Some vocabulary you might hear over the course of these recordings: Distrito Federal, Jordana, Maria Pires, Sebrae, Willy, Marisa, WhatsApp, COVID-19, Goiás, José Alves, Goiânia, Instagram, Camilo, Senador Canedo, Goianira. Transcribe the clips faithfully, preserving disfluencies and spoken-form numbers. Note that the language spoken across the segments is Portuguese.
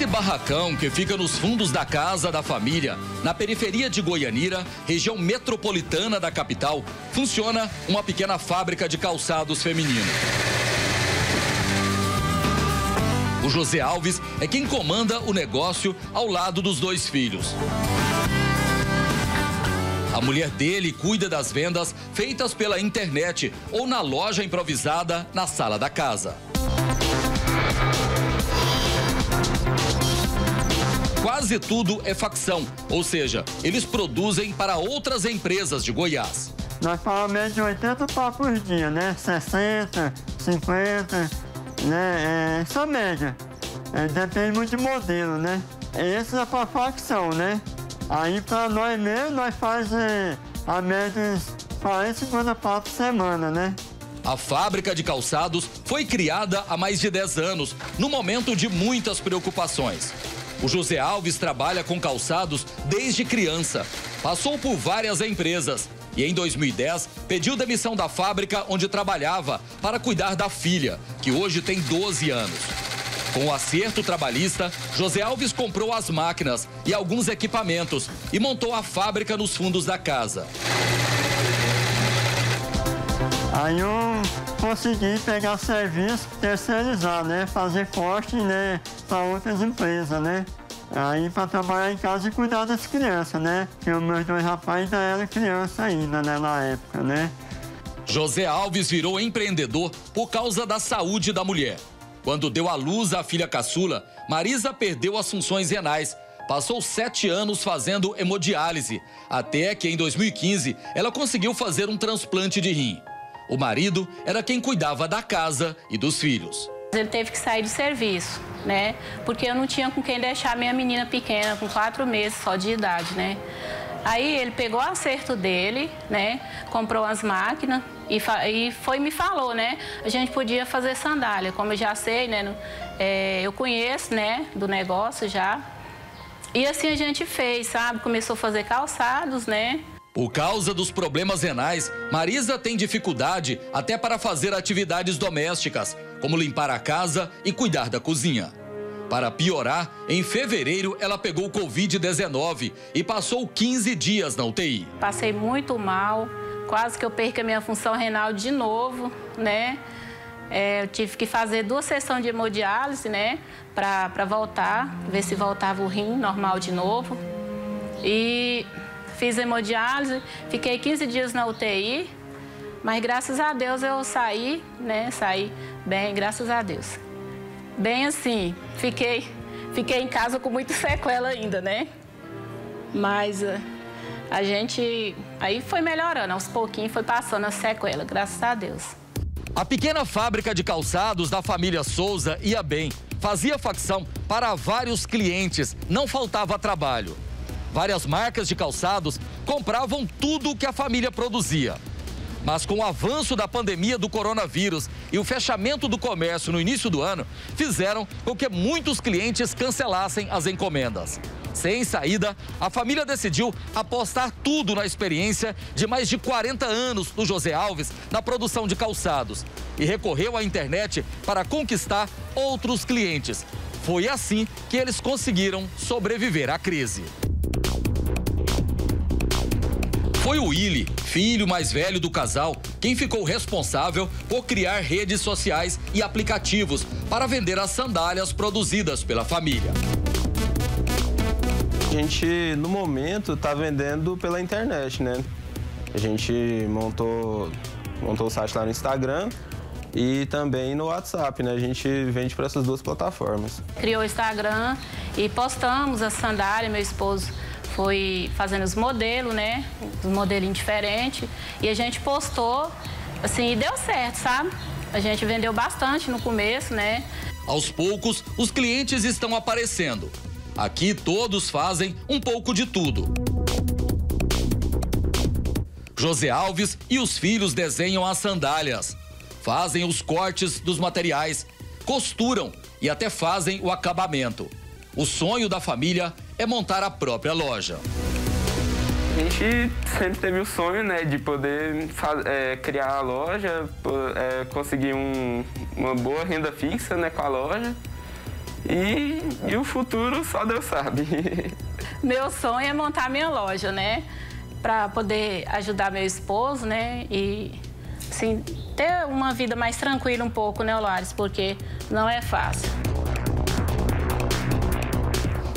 Esse barracão que fica nos fundos da casa da família, na periferia de Goianira, região metropolitana da capital, funciona uma pequena fábrica de calçados feminino. O José Alves é quem comanda o negócio ao lado dos dois filhos. A mulher dele cuida das vendas feitas pela internet ou na loja improvisada na sala da casa. Quase tudo é facção, ou seja, eles produzem para outras empresas de Goiás. Nós falamos de oitenta pau por dia, né? sessenta, cinquenta, né? Essa média. É, depende muito de modelo, né? Essa é para facção, né? Aí para nós mesmo, nós fazemos é, a média de quarenta, cinquenta pau por semana, né? A fábrica de calçados foi criada há mais de dez anos, no momento de muitas preocupações. O José Alves trabalha com calçados desde criança, passou por várias empresas e em dois mil e dez pediu demissão da fábrica onde trabalhava para cuidar da filha, que hoje tem doze anos. Com o acerto trabalhista, José Alves comprou as máquinas e alguns equipamentos e montou a fábrica nos fundos da casa. Aí eu consegui pegar serviço, terceirizar, né? Fazer corte, né? Para outras empresas, né? Aí para trabalhar em casa e cuidar das crianças, né? Porque os meus dois rapazes ainda eram crianças ainda, né? Na época, né? José Alves virou empreendedor por causa da saúde da mulher. Quando deu à luz a filha caçula, Marisa perdeu as funções renais. Passou sete anos fazendo hemodiálise, até que em dois mil e quinze ela conseguiu fazer um transplante de rim. O marido era quem cuidava da casa e dos filhos. Ele teve que sair do serviço, né? Porque eu não tinha com quem deixar minha menina pequena, com quatro meses só de idade, né? Aí ele pegou o acerto dele, né? Comprou as máquinas e, e foi me falou, né? A gente podia fazer sandália, como eu já sei, né? É, eu conheço, né? Do negócio já. E assim a gente fez, sabe? Começou a fazer calçados, né? Por causa dos problemas renais, Marisa tem dificuldade até para fazer atividades domésticas, como limpar a casa e cuidar da cozinha. Para piorar, em fevereiro ela pegou o covid dezenove e passou quinze dias na U T I. Passei muito mal, quase que eu perco a minha função renal de novo, né? É, eu tive que fazer duas sessões de hemodiálise, né? Para voltar, ver se voltava o rim normal de novo. E... fiz hemodiálise, fiquei quinze dias na U T I, mas graças a Deus eu saí, né? Saí bem, graças a Deus. Bem assim, fiquei, fiquei em casa com muita sequela ainda, né? Mas a gente, aí foi melhorando, aos pouquinhos foi passando a sequela, graças a Deus. A pequena fábrica de calçados da família Souza ia bem, fazia facção para vários clientes, não faltava trabalho. Várias marcas de calçados compravam tudo o que a família produzia. Mas com o avanço da pandemia do coronavírus e o fechamento do comércio no início do ano, fizeram com que muitos clientes cancelassem as encomendas. Sem saída, a família decidiu apostar tudo na experiência de mais de quarenta anos do José Alves na produção de calçados e recorreu à internet para conquistar outros clientes. Foi assim que eles conseguiram sobreviver à crise. Foi o Willy, filho mais velho do casal, quem ficou responsável por criar redes sociais e aplicativos para vender as sandálias produzidas pela família. A gente, no momento, está vendendo pela internet, né? A gente montou, montou o site lá no Instagram e também no WhatsApp, né? A gente vende para essas duas plataformas. Criou o Instagram e postamos a sandália, meu esposo foi fazendo os modelos, né? Um modelinho diferente. E a gente postou, assim, e deu certo, sabe? A gente vendeu bastante no começo, né? Aos poucos, os clientes estão aparecendo. Aqui todos fazem um pouco de tudo. José Alves e os filhos desenham as sandálias, fazem os cortes dos materiais, costuram e até fazem o acabamento. O sonho da família é montar a própria loja. A gente sempre teve o sonho, né, de poder é, criar a loja, é, conseguir um, uma boa renda fixa, né, com a loja E, e o futuro só Deus sabe. Meu sonho é montar minha loja, né? Para poder ajudar meu esposo, né? E, assim, ter uma vida mais tranquila um pouco, né, Lares? Porque não é fácil.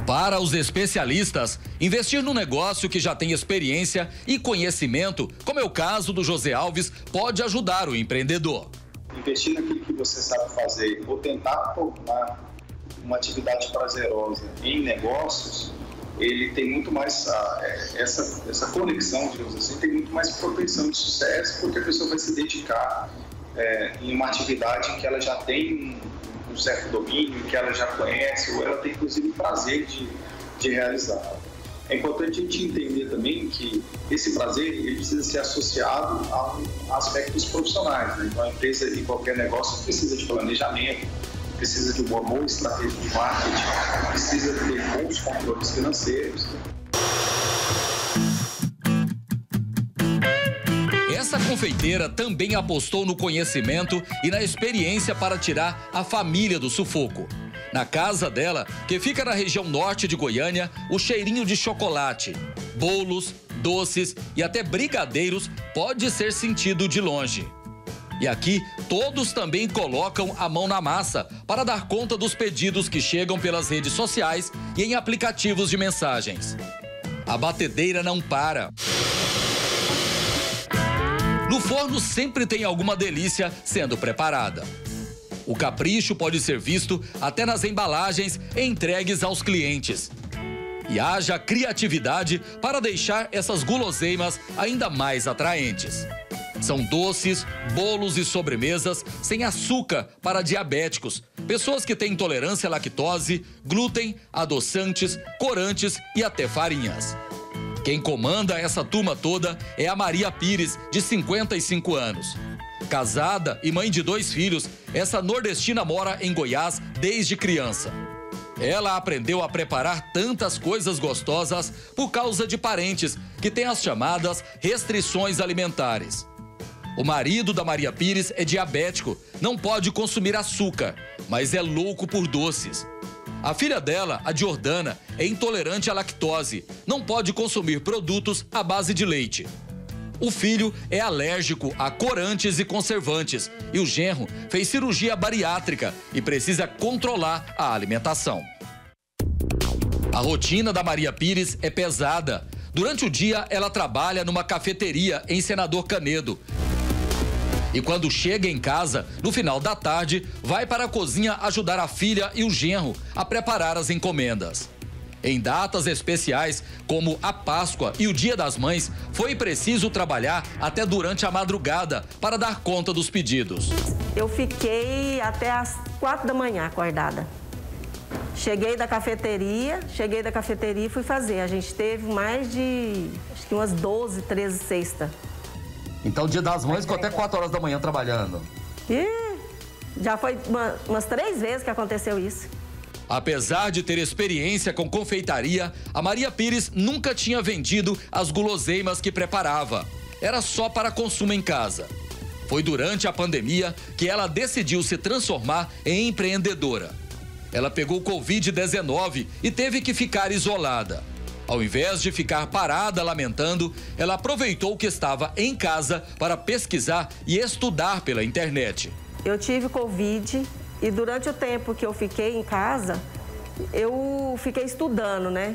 Para os especialistas, investir num negócio que já tem experiência e conhecimento, como é o caso do José Alves, pode ajudar o empreendedor. Investir naquilo que você sabe fazer ou tentar tornar uma atividade prazerosa em negócios, ele tem muito mais a, essa, essa conexão, digamos assim, tem muito mais propensão de sucesso, porque a pessoa vai se dedicar é, em uma atividade que ela já tem um certo domínio, que ela já conhece, ou ela tem, inclusive, prazer de, de realizar. É importante a gente entender também que esse prazer ele precisa ser associado a aspectos profissionais, né? Então, a empresa e qualquer negócio precisa de planejamento, precisa de uma boa estratégia de marketing, precisa ter bons controles financeiros. Essa confeiteira também apostou no conhecimento e na experiência para tirar a família do sufoco. Na casa dela, que fica na região norte de Goiânia, o cheirinho de chocolate, bolos, doces e até brigadeiros pode ser sentido de longe. E aqui, todos também colocam a mão na massa para dar conta dos pedidos que chegam pelas redes sociais e em aplicativos de mensagens. A batedeira não para. No forno sempre tem alguma delícia sendo preparada. O capricho pode ser visto até nas embalagens entregues aos clientes. E haja criatividade para deixar essas guloseimas ainda mais atraentes. São doces, bolos e sobremesas sem açúcar para diabéticos, pessoas que têm intolerância à lactose, glúten, adoçantes, corantes e até farinhas. Quem comanda essa turma toda é a Maria Pires, de cinquenta e cinco anos. Casada e mãe de dois filhos, essa nordestina mora em Goiás desde criança. Ela aprendeu a preparar tantas coisas gostosas por causa de parentes que têm as chamadas restrições alimentares. O marido da Maria Pires é diabético, não pode consumir açúcar, mas é louco por doces. A filha dela, a Jordana, é intolerante à lactose, não pode consumir produtos à base de leite. O filho é alérgico a corantes e conservantes e o genro fez cirurgia bariátrica e precisa controlar a alimentação. A rotina da Maria Pires é pesada. Durante o dia, ela trabalha numa cafeteria em Senador Canedo. E quando chega em casa, no final da tarde, vai para a cozinha ajudar a filha e o genro a preparar as encomendas. Em datas especiais, como a Páscoa e o Dia das Mães, foi preciso trabalhar até durante a madrugada para dar conta dos pedidos. Eu fiquei até às quatro da manhã acordada. Cheguei da cafeteria, cheguei da cafeteria e fui fazer. A gente teve mais de, acho que umas doze, treze cestas. Então, Dia das Mães, ficou até quatro horas da manhã trabalhando. Ih, já foi uma, umas três vezes que aconteceu isso. Apesar de ter experiência com confeitaria, a Maria Pires nunca tinha vendido as guloseimas que preparava. Era só para consumo em casa. Foi durante a pandemia que ela decidiu se transformar em empreendedora. Ela pegou covid dezenove e teve que ficar isolada. Ao invés de ficar parada lamentando, ela aproveitou que estava em casa para pesquisar e estudar pela internet. Eu tive Covid e durante o tempo que eu fiquei em casa, eu fiquei estudando, né?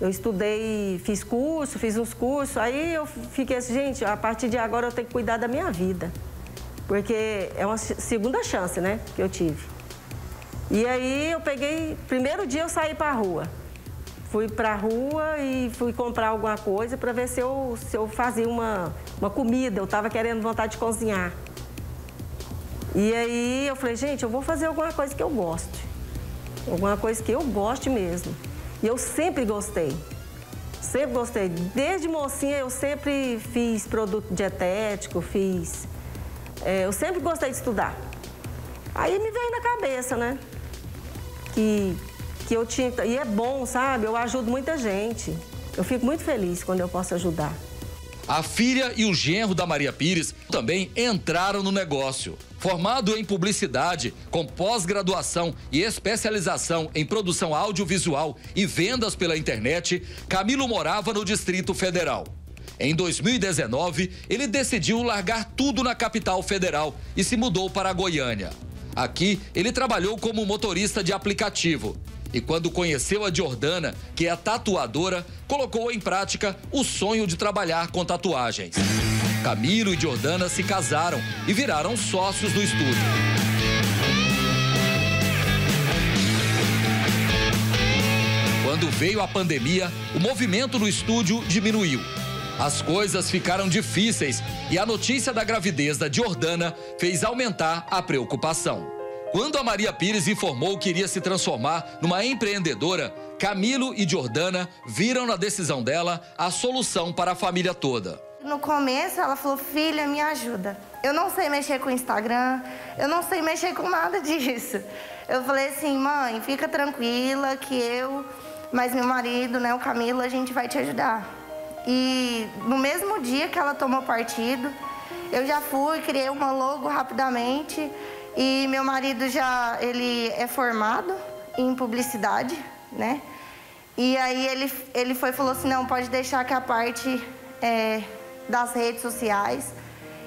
Eu estudei, fiz curso, fiz uns cursos, aí eu fiquei assim, gente, a partir de agora eu tenho que cuidar da minha vida. Porque é uma segunda chance, né, que eu tive. E aí eu peguei, primeiro dia eu saí para a rua. Fui para a rua e fui comprar alguma coisa para ver se eu, se eu fazia uma, uma comida. Eu estava querendo vontade de cozinhar. E aí eu falei, gente, eu vou fazer alguma coisa que eu goste. Alguma coisa que eu goste mesmo. E eu sempre gostei. Sempre gostei. Desde mocinha eu sempre fiz produto dietético, fiz... É, eu sempre gostei de estudar. Aí me veio na cabeça, né? Que... que eu tinha, e é bom, sabe? Eu ajudo muita gente. Eu fico muito feliz quando eu posso ajudar. A filha e o genro da Maria Pires também entraram no negócio. Formado em publicidade, com pós-graduação e especialização em produção audiovisual e vendas pela internet, Camilo morava no Distrito Federal. Em dois mil e dezenove, ele decidiu largar tudo na capital federal e se mudou para Goiânia. Aqui, ele trabalhou como motorista de aplicativo. E quando conheceu a Jordana, que é tatuadora, colocou em prática o sonho de trabalhar com tatuagens. Camilo e Jordana se casaram e viraram sócios do estúdio. Quando veio a pandemia, o movimento no estúdio diminuiu. As coisas ficaram difíceis e a notícia da gravidez da Jordana fez aumentar a preocupação. Quando a Maria Pires informou que iria se transformar numa empreendedora, Camilo e Jordana viram na decisão dela a solução para a família toda. No começo ela falou, filha, me ajuda. Eu não sei mexer com o Instagram, eu não sei mexer com nada disso. Eu falei assim, mãe, fica tranquila que eu, mas meu marido, né, o Camilo, a gente vai te ajudar. E no mesmo dia que ela tomou partido, eu já fui, criei uma logo rapidamente. E meu marido já, ele é formado em publicidade, né? E aí ele, ele foi e falou assim, não, pode deixar que a parte é, das redes sociais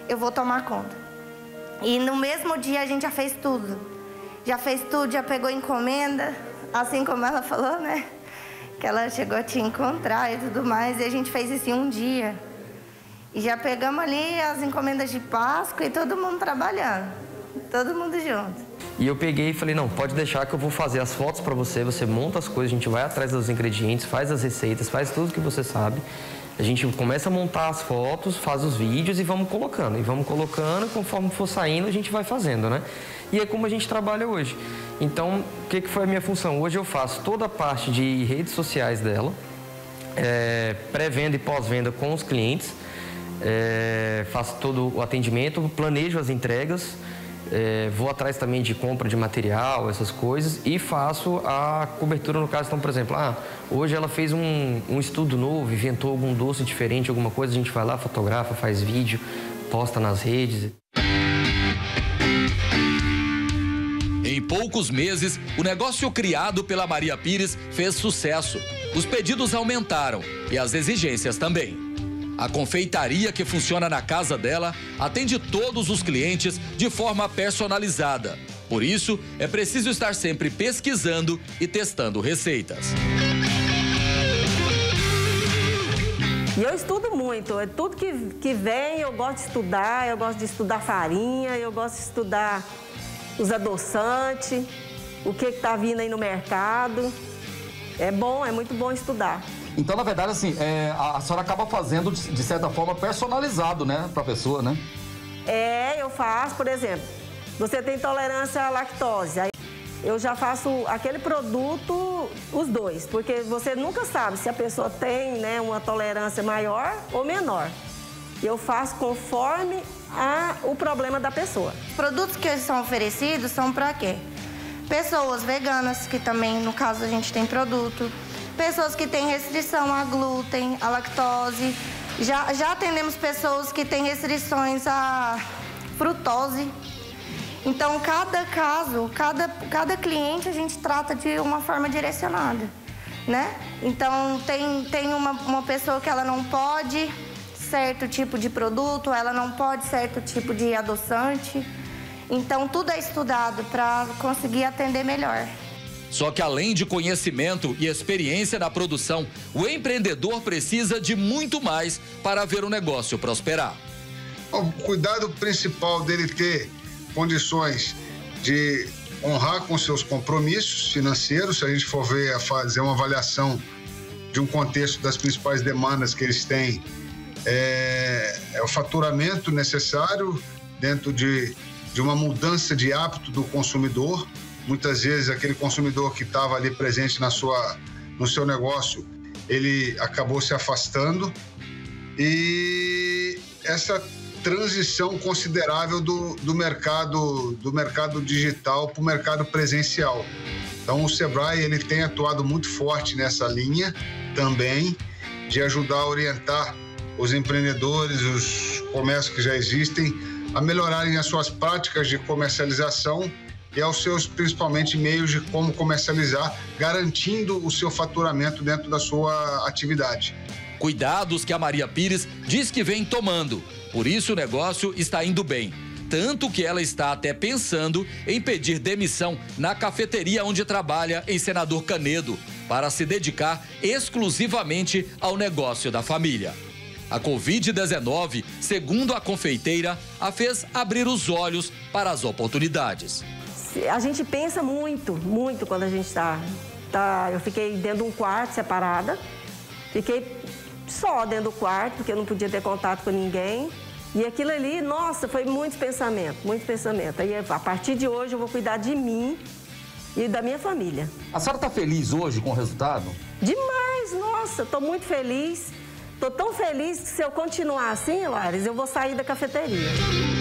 eu vou tomar conta. E no mesmo dia a gente já fez tudo. Já fez tudo, já pegou encomenda, assim como ela falou, né? Que ela chegou a te encontrar e tudo mais, e a gente fez isso em um dia. E já pegamos ali as encomendas de Páscoa e todo mundo trabalhando. Todo mundo junto. E eu peguei e falei, não, pode deixar que eu vou fazer as fotos pra você, você monta as coisas, a gente vai atrás dos ingredientes, faz as receitas, faz tudo que você sabe. A gente começa a montar as fotos, faz os vídeos e vamos colocando. E vamos colocando, conforme for saindo, a gente vai fazendo, né? E é como a gente trabalha hoje. Então, o que que foi a minha função? Hoje eu faço toda a parte de redes sociais dela, é, pré-venda e pós-venda com os clientes, é, faço todo o atendimento, planejo as entregas, É, vou atrás também de compra de material, essas coisas, e faço a cobertura no caso. Então, por exemplo, ah, hoje ela fez um, um estudo novo, inventou algum doce diferente, alguma coisa, a gente vai lá, fotografa, faz vídeo, posta nas redes. Em poucos meses, o negócio criado pela Maria Pires fez sucesso. Os pedidos aumentaram e as exigências também. A confeitaria que funciona na casa dela atende todos os clientes de forma personalizada. Por isso, é preciso estar sempre pesquisando e testando receitas. E eu estudo muito. É tudo que, que vem, eu gosto de estudar. Eu gosto de estudar farinha, eu gosto de estudar os adoçantes, o que está vindo aí no mercado. É bom, é muito bom estudar. Então, na verdade, assim, é, a, a senhora acaba fazendo, de, de certa forma, personalizado, né, para a pessoa, né? É, eu faço, por exemplo, você tem intolerância à lactose, aí eu já faço aquele produto, os dois, porque você nunca sabe se a pessoa tem, né, uma tolerância maior ou menor. Eu faço conforme a, o problema da pessoa. Os produtos que são oferecidos são para quê? Pessoas veganas, que também, no caso, a gente tem produto. Pessoas que têm restrição a glúten, a lactose. Já, já atendemos pessoas que têm restrições a frutose. Então, cada caso, cada, cada cliente a gente trata de uma forma direcionada, né? Então, tem, tem uma, uma pessoa que ela não pode certo tipo de produto, ela não pode certo tipo de adoçante. Então, tudo é estudado para conseguir atender melhor. Só que além de conhecimento e experiência na produção, o empreendedor precisa de muito mais para ver o negócio prosperar. O cuidado principal dele ter condições de honrar com seus compromissos financeiros, se a gente for ver, fazer uma avaliação de um contexto das principais demandas que eles têm, é, é o faturamento necessário dentro de, de uma mudança de hábito do consumidor. Muitas vezes aquele consumidor que estava ali presente na sua, no seu negócio, ele acabou se afastando, e essa transição considerável do, do, mercado, do mercado digital para o mercado presencial. Então o Sebrae ele tem atuado muito forte nessa linha também de ajudar a orientar os empreendedores, os comércios que já existem, a melhorarem as suas práticas de comercialização e aos seus, principalmente, meios de como comercializar, garantindo o seu faturamento dentro da sua atividade. Cuidados que a Maria Pires diz que vem tomando. Por isso o negócio está indo bem. Tanto que ela está até pensando em pedir demissão na cafeteria onde trabalha em Senador Canedo, para se dedicar exclusivamente ao negócio da família. A covid dezenove, segundo a confeiteira, a fez abrir os olhos para as oportunidades. A gente pensa muito, muito quando a gente está... Tá, eu fiquei dentro de um quarto separada, fiquei só dentro do quarto, porque eu não podia ter contato com ninguém. E aquilo ali, nossa, foi muito pensamento, muito pensamento. Aí, a partir de hoje, eu vou cuidar de mim e da minha família. A senhora está feliz hoje com o resultado? Demais, nossa, estou muito feliz. Estou tão feliz que se eu continuar assim, Lares, eu vou sair da cafeteria.